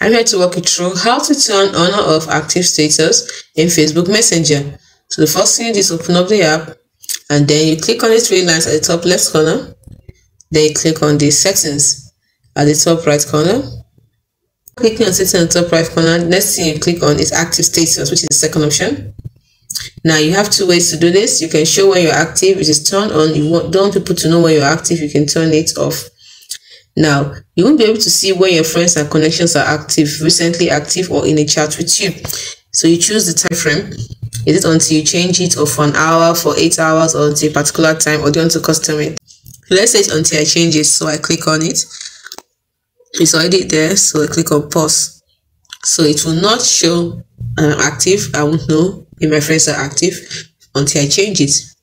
I'm here to walk you through how to turn on or off active status in Facebook Messenger. So the first thing you do is open up the app, and then you click on the three lines at the top left corner. Then you click on the settings at the top right corner. Clicking on settings at the top right corner, next thing you click on is active status, which is the second option. Now you have two ways to do this. You can show when you're active, which is turn on. You don't want people to know when you're active, you can turn it off. Now, you won't be able to see when your friends and connections are active, recently active, or in a chat with you. So you choose the time frame. Is it until you change it, or for an hour, for 8 hours, or until a particular time, or do you want to custom it? Let's say it's until I change it, so I click on it. It's already there, so I click on pause. So it will not show active. I won't know if my friends are active until I change it.